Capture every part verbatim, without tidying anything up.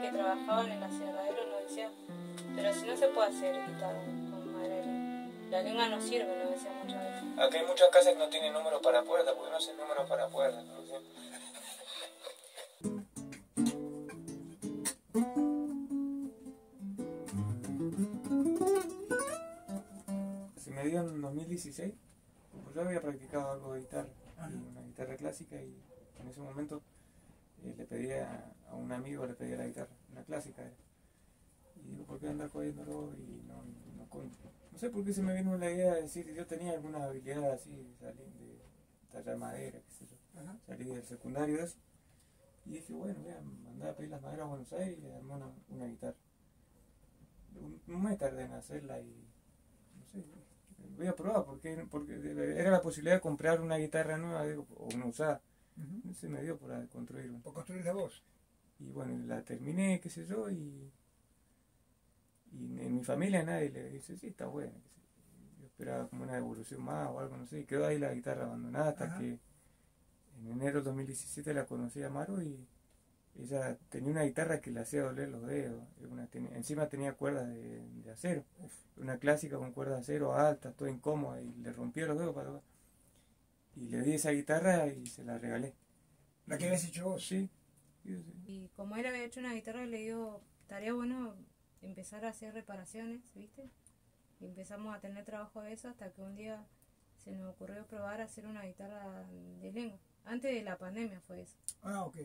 gente que trabajaban en aserradero nos decía, pero si no se puede hacer guitarra con madera, la lengua no sirve, nos decía muchas veces. Acá hay muchas casas que no tienen números para puertas, porque no hacen números para puertas, ¿no? ¿Sí? Se me dio en dos mil dieciséis, pues yo había practicado algo de guitarra, una guitarra clásica, y en ese momento eh, le pedí a, a un amigo, le pedí la guitarra, una clásica era. Y digo, ¿por qué andar cogiéndolo? Y no, no, con, no sé por qué se me vino la idea de decir, yo tenía algunas habilidades así, salí de tallar madera, qué sé yo, Ajá. salí del secundario de eso. Y dije, bueno, voy a mandar a pedir las maderas a Buenos Aires y le armé una, una guitarra. Un, un mes tardé en hacerla y no sé, voy a probar, porque, porque era la posibilidad de comprar una guitarra nueva digo, o una usada. Uh-huh. Se me dio por construir una. Por construir la voz. Y bueno, la terminé, qué sé yo, y, y en mi familia nadie le dice, sí, está buena. Yo esperaba como una devolución más o algo, no sé, y quedó ahí la guitarra abandonada hasta Ajá. que... En enero de dos mil diecisiete la conocí a Maru y ella tenía una guitarra que le hacía doler los dedos. Una, ten, encima tenía cuerdas de, de acero, una clásica con cuerdas de acero altas, toda incómoda, y le rompió los dedos. Para, y le di esa guitarra y se la regalé. ¿La que habías hecho vos? Sí. Y como él había hecho una guitarra, le digo, estaría bueno empezar a hacer reparaciones, ¿viste? Y empezamos a tener trabajo de eso hasta que un día se nos ocurrió probar a hacer una guitarra de lengua. Antes de la pandemia fue eso. Ah, ok.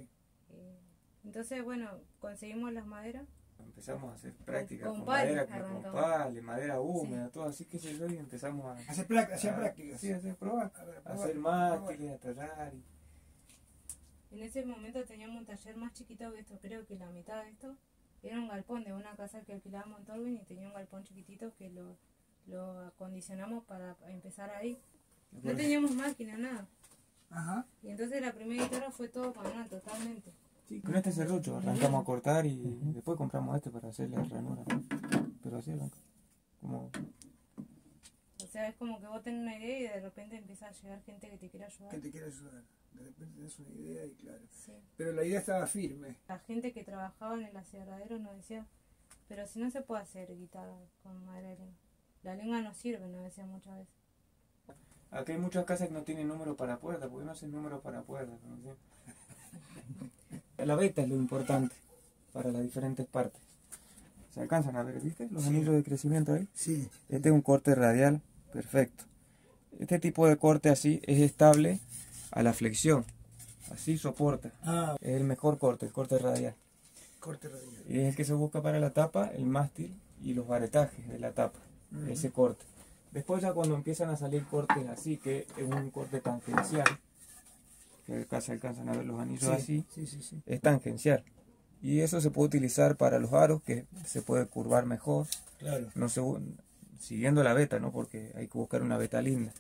Entonces, bueno, conseguimos las maderas. Empezamos a hacer prácticas con, con madera, con pales, madera húmeda, sí. todo así que se yo, y empezamos a... Hacer prácticas. Hacer prácticas. Sí, hacer pruebas, a ver, probar, hacer mástiles, a tallar. Y... En ese momento teníamos un taller más chiquito que esto, creo que la mitad de esto. Era un galpón de una casa que alquilábamos en Torwin y tenía un galpón chiquitito que lo, lo acondicionamos para empezar ahí. No teníamos máquina, nada. Ajá. Y entonces la primera guitarra fue todo manual, totalmente. Sí, con este serrucho arrancamos a cortar y uh-huh. después compramos este para hacer la ranura. Pero así arrancó. Como... O sea, es como que vos tenés una idea y de repente empieza a llegar gente que te quiere ayudar. Que te quiere ayudar. De repente tenés una idea y claro. Sí. Pero la idea estaba firme. La gente que trabajaba en el aserradero nos decía, pero si no se puede hacer guitarra con madera, la lengua no sirve, nos decía muchas veces. Acá hay muchas casas que no tienen números para puertas, porque no hacen números para puertas. ¿No? La beta es lo importante para las diferentes partes. ¿Se alcanzan a ver, viste? Los sí. anillos de crecimiento ahí. Sí. Este es un corte radial perfecto. Este tipo de corte así es estable a la flexión. Así soporta. Ah. Es el mejor corte, el corte radial. Corte radial. Y es el que se busca para la tapa, el mástil y los varetajes de la tapa. Uh-huh. Ese corte. Después ya cuando empiezan a salir cortes así, que es un corte tangencial, que acá se alcanzan a ver los anillos sí, así, sí, sí, sí. es tangencial. Y eso se puede utilizar para los aros, que se puede curvar mejor, claro. no se, siguiendo la veta, ¿no? Porque hay que buscar una veta linda,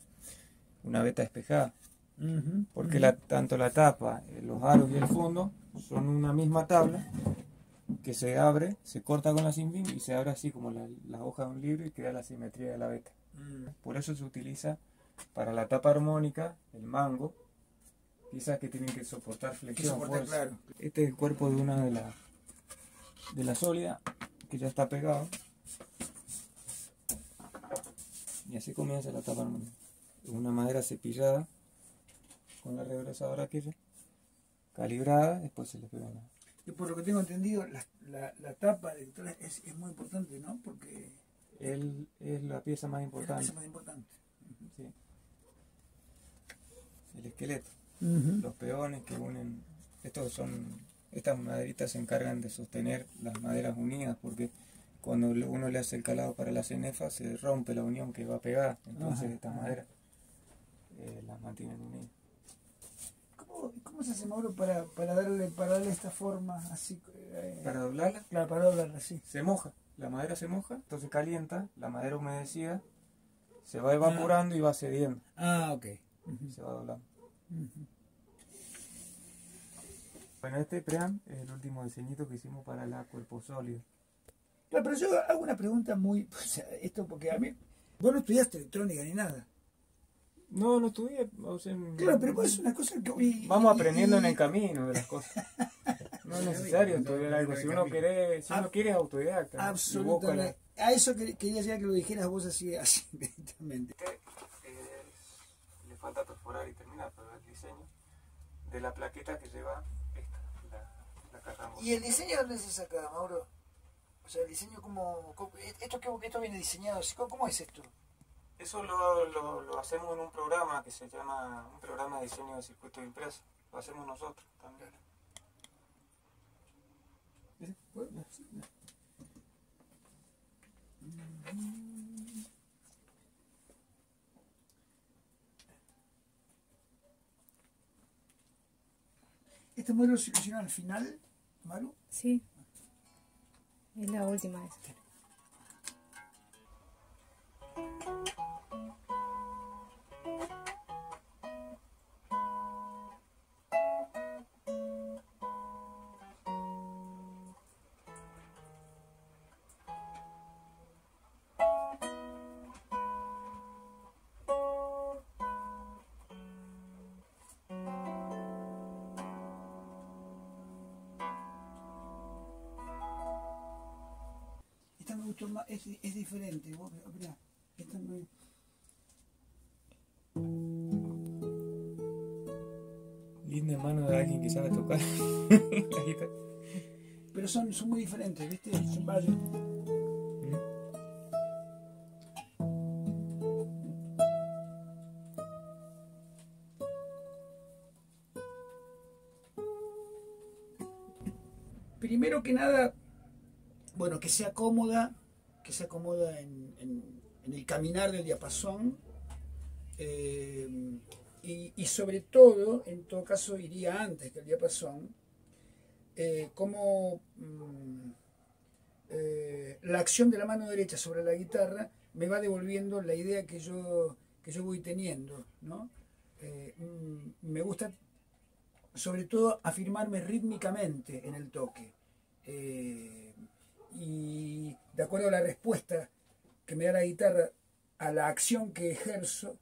una veta despejada. Uh-huh, porque uh-huh. la, tanto la tapa, los aros y el fondo son una misma tabla, que se abre, se corta con la sinbin y se abre así como la, la hoja de un libro y queda la simetría de la veta. Por eso se utiliza para la tapa armónica, el mango, quizás que tienen que soportar flexión. Soporte, claro. Este es el cuerpo de una de las de la sólida, que ya está pegado. Y así comienza la tapa armónica. Una madera cepillada, con la regresadora aquella, calibrada, después se le pega una. Y por lo que tengo entendido, la, la, la tapa de es, es muy importante, ¿no? Porque... Él es la pieza más importante. Es la pieza más importante. Sí. El esqueleto. Uh-huh. Los peones que unen. Estos son, estas maderitas se encargan de sostener las maderas unidas porque cuando uno le hace el calado para la cenefa se rompe la unión que va pegada. Entonces Ajá. estas maderas eh, las mantienen unidas. ¿Cómo, cómo se hace, Mauro, para, para, darle, para darle esta forma así? Eh, ¿Para doblarla? Claro, para doblarla, sí. Se moja. La madera se moja, entonces calienta, la madera humedecida, se va evaporando ah. y va cediendo. Ah, ok. Uh-huh. Se va doblando. Uh-huh. Bueno, este pream es el último diseñito que hicimos para la cuerpo sólido. Claro, pero yo hago una pregunta muy... O sea, esto porque a mí... Vos no estudiaste electrónica ni nada. No, no estudié. O sea, claro, pero es una cosa que... Y, Vamos y, aprendiendo y, y... en el camino de las cosas. No es necesario estudiar algo, si uno quiere, si uno quiere autodidacta. Absolutamente. A eso quería llegar, que lo dijeras vos así, así directamente. Le falta perforar y terminar, pero el diseño de la plaqueta que lleva esta, la, la caja. ¿Y el diseño dónde se saca, Mauro? O sea, el diseño, como esto, esto viene diseñado, ¿cómo es esto? Eso lo, lo, lo hacemos en un programa que se llama, un programa de diseño de circuito de impreso. Lo hacemos nosotros también. ¿Este modelo se hicieron al final, Maru? Sí. Es la última vez. Es, es diferente, vos, mirá, esta me... Linda mano de alguien que sabe tocar la guitarra. Pero son, son muy diferentes, ¿viste? Son varios. Primero que nada, bueno, que sea cómoda, que se acomoda en, en, en el caminar del diapasón, eh, y, y sobre todo, en todo caso iría antes que el diapasón, eh, como mm, eh, la acción de la mano derecha sobre la guitarra me va devolviendo la idea que yo, que yo voy teniendo, ¿no? Eh, mm, me gusta sobre todo afirmarme rítmicamente en el toque. Eh, y de acuerdo a la respuesta que me da la guitarra a la acción que ejerzo,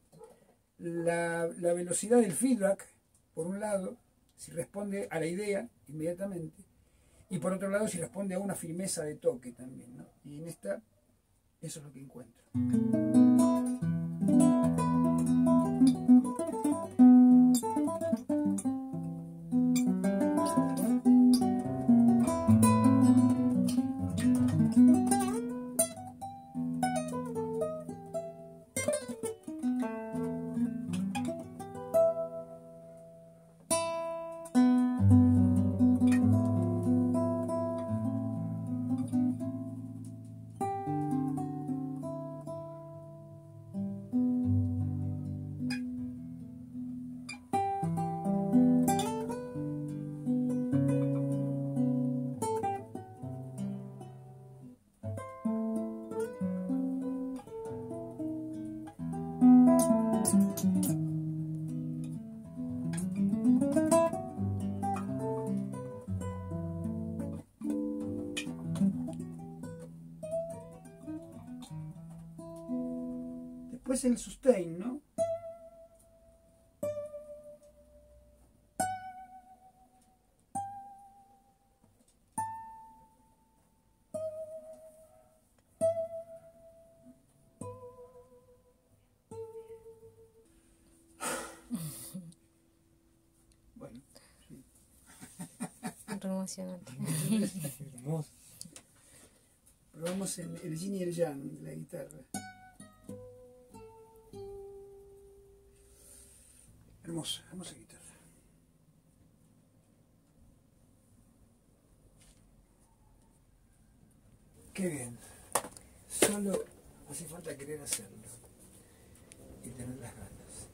la, la velocidad del feedback, por un lado, si responde a la idea inmediatamente, y por otro lado si responde a una firmeza de toque también, ¿no? Y en esta, eso es lo que encuentro. Después el sustain, ¿no? Bueno, sí. Emocionante. Hermoso. Probamos el, el yin y el yang de la guitarra. Hermosa, hermosa guitarra. Qué bien. Solo hace falta querer hacerlo y tener las ganas.